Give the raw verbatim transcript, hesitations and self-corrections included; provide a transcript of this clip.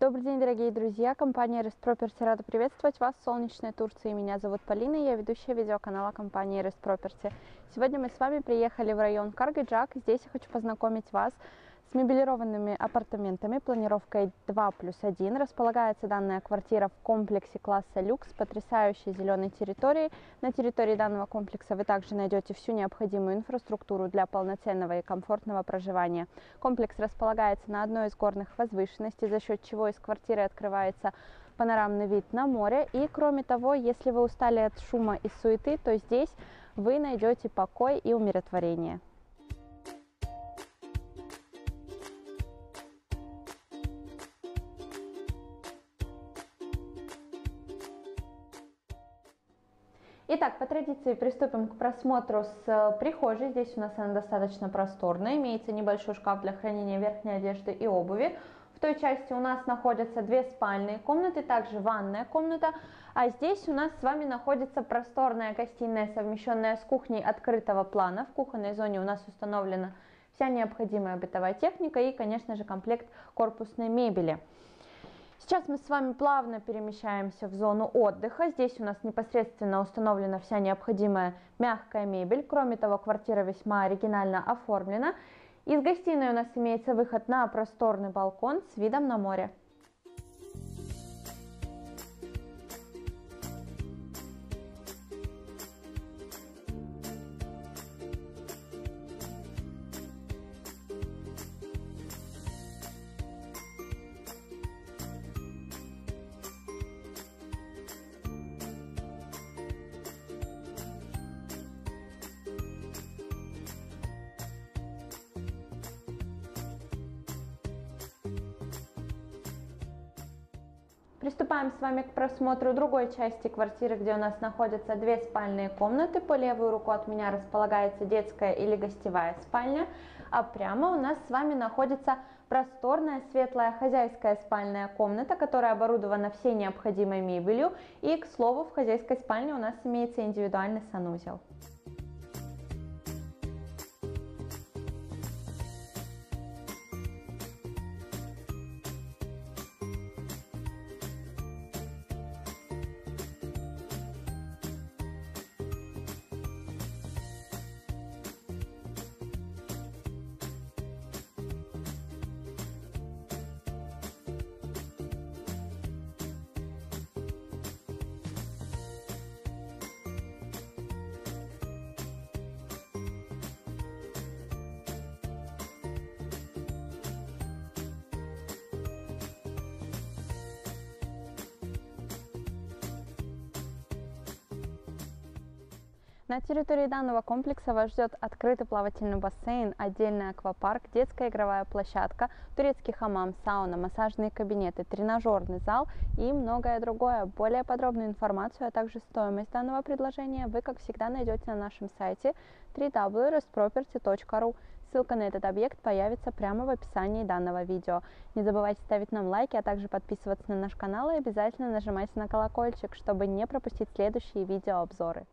Добрый день, дорогие друзья! Компания RestProperty рада приветствовать вас в солнечной Турции. Меня зовут Полина, я ведущая видеоканала компании RestProperty. Сегодня мы с вами приехали в район Каргыджак. Здесь я хочу познакомить вас с мебелированными апартаментами планировкой два плюс один. Располагается данная квартира в комплексе класса люкс, потрясающей зеленой территории. На территории данного комплекса вы также найдете всю необходимую инфраструктуру для полноценного и комфортного проживания. Комплекс располагается на одной из горных возвышенностей, за счет чего из квартиры открывается панорамный вид на море. И кроме того, если вы устали от шума и суеты, то здесь вы найдете покой и умиротворение. Итак, по традиции приступим к просмотру с прихожей. Здесь у нас она достаточно просторная, имеется небольшой шкаф для хранения верхней одежды и обуви. В той части у нас находятся две спальные комнаты, также ванная комната. А здесь у нас с вами находится просторная гостиная, совмещенная с кухней открытого плана. В кухонной зоне у нас установлена вся необходимая бытовая техника и, конечно же, комплект корпусной мебели. Сейчас мы с вами плавно перемещаемся в зону отдыха. Здесь у нас непосредственно установлена вся необходимая мягкая мебель. Кроме того, квартира весьма оригинально оформлена. Из гостиной у нас имеется выход на просторный балкон с видом на море. Приступаем с вами к просмотру другой части квартиры, где у нас находятся две спальные комнаты. По левую руку от меня располагается детская или гостевая спальня, а прямо у нас с вами находится просторная, светлая хозяйская спальная комната, которая оборудована всей необходимой мебелью. И, к слову, в хозяйской спальне у нас имеется индивидуальный санузел. На территории данного комплекса вас ждет открытый плавательный бассейн, отдельный аквапарк, детская игровая площадка, турецкий хамам, сауна, массажные кабинеты, тренажерный зал и многое другое. Более подробную информацию, а также стоимость данного предложения вы, как всегда, найдете на нашем сайте дабл ю дабл ю дабл ю точка рестпроперти точка ру. Ссылка на этот объект появится прямо в описании данного видео. Не забывайте ставить нам лайки, а также подписываться на наш канал и обязательно нажимайте на колокольчик, чтобы не пропустить следующие видеообзоры.